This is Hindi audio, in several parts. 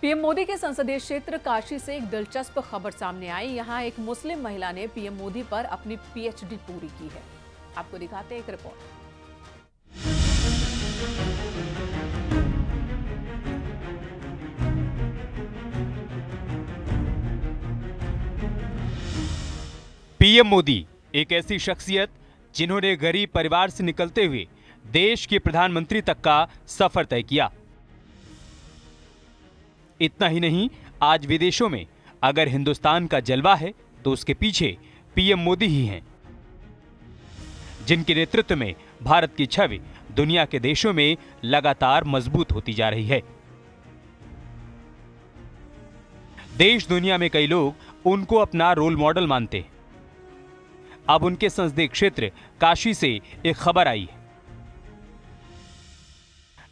पीएम मोदी के संसदीय क्षेत्र काशी से एक दिलचस्प खबर सामने आई। यहाँ एक मुस्लिम महिला ने पीएम मोदी पर अपनी पीएचडी पूरी की है। आपको दिखाते हैं एक रिपोर्ट। पीएम मोदी एक ऐसी शख्सियत जिन्होंने गरीब परिवार से निकलते हुए देश के प्रधानमंत्री तक का सफर तय किया। इतना ही नहीं, आज विदेशों में अगर हिंदुस्तान का जलवा है तो उसके पीछे पीएम मोदी ही हैं, जिनके नेतृत्व में भारत की छवि दुनिया के देशों में लगातार मजबूत होती जा रही है। देश दुनिया में कई लोग उनको अपना रोल मॉडल मानते हैं। अब उनके संसदीय क्षेत्र काशी से एक खबर आई है।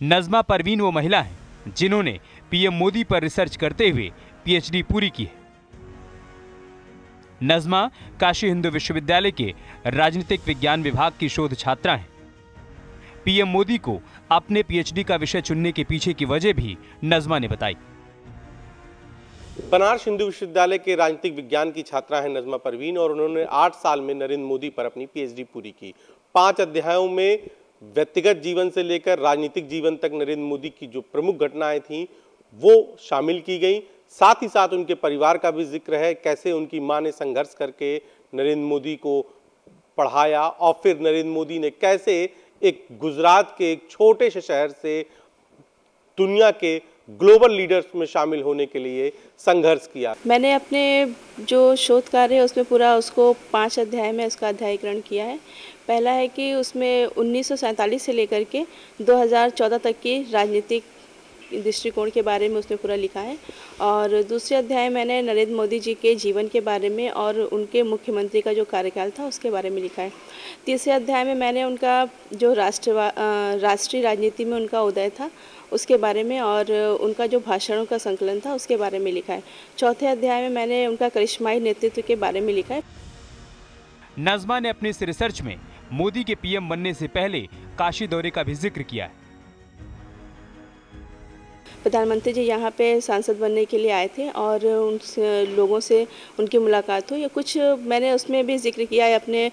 नजमा परवीन वो महिला हैं जिन्होंने पीएम मोदी पर रिसर्च करते हुए पीएचडी पूरी की है। नजमा काशी हिंदू विश्वविद्यालय के राजनीतिक विज्ञान विभाग की शोध छात्रा हैं। पीएम मोदी को अपने पीएचडी का विषय चुनने के पीछे की वजह भी नजमा ने बताई। बनारस हिंदू विश्वविद्यालय के राजनीतिक विज्ञान की छात्रा है नजमा परवीन, और उन्होंने 8 साल में नरेंद्र मोदी पर अपनी पीएचडी पूरी की। 5 अध्यायों में व्यक्तिगत जीवन से लेकर राजनीतिक जीवन तक नरेंद्र मोदी की जो प्रमुख घटनाएं थीं वो शामिल की गई। साथ ही साथ उनके परिवार का भी जिक्र है, कैसे उनकी माँ ने संघर्ष करके नरेंद्र मोदी को पढ़ाया और फिर नरेंद्र मोदी ने कैसे एक गुजरात के एक छोटे से शहर से दुनिया के ग्लोबल लीडर्स में शामिल होने के लिए संघर्ष किया। मैंने अपने जो शोध कार्य है उसमें पूरा उसको 5 अध्याय में उसका अध्यायीकरण किया है। पहला है कि उसमें 1947 से लेकर के 2014 तक की राजनीतिक दृष्टिकोण के बारे में उसने पूरा लिखा है। और दूसरे अध्याय मैंने नरेंद्र मोदी जी के जीवन के बारे में और उनके मुख्यमंत्री का जो कार्यकाल था उसके बारे में लिखा है। तीसरे अध्याय में मैंने उनका जो राष्ट्रीय राजनीति में उनका उदय था उसके बारे में और उनका जो भाषणों का संकलन था उसके बारे में लिखा है। चौथे अध्याय में मैंने उनका करिश्माई नेतृत्व के बारे में लिखा है। नजमा ने अपने इस रिसर्च में मोदी के पीएम बनने से पहले काशी दौरे का भी जिक्र किया है। प्रधानमंत्री जी यहाँ पे सांसद बनने के लिए आए थे और उन लोगों से उनकी मुलाकात हुई। कुछ मैंने उसमें भी जिक्र किया है अपने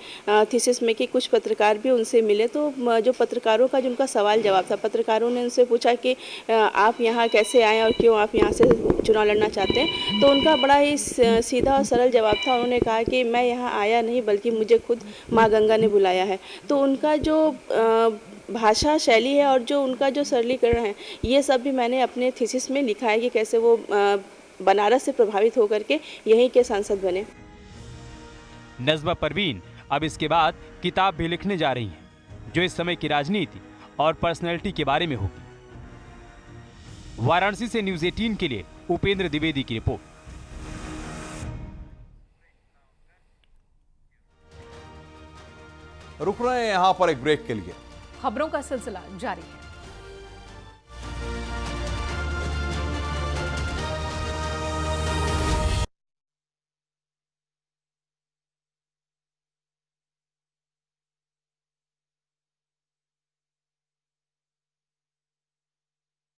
थीसिस में कि कुछ पत्रकार भी उनसे मिले, तो जो पत्रकारों का जिनका सवाल जवाब था, पत्रकारों ने उनसे पूछा कि आप यहाँ कैसे आए और क्यों आप यहाँ से चुनाव लड़ना चाहते हैं, तो उनका बड़ा ही सीधा और सरल जवाब था। उन्होंने कहा कि मैं यहाँ आया नहीं बल्कि मुझे खुद माँ गंगा ने बुलाया है। तो उनका जो भाषा शैली है और जो उनका जो सरलीकरण है ये सब भी मैंने अपने थीसिस में लिखा है कि कैसे वो बनारस से प्रभावित होकर के यहीं के सांसद बने। नजमा परवीन अब इसके बाद किताब भी लिखने जा रही हैं, जो इस समय की राजनीति और पर्सनैलिटी के बारे में होगी। वाराणसी से News 18 के लिए उपेंद्र द्विवेदी की रिपोर्ट। रुक रहे हैं यहाँ पर एक ब्रेक के लिए। खबरों का सिलसिला जारी है।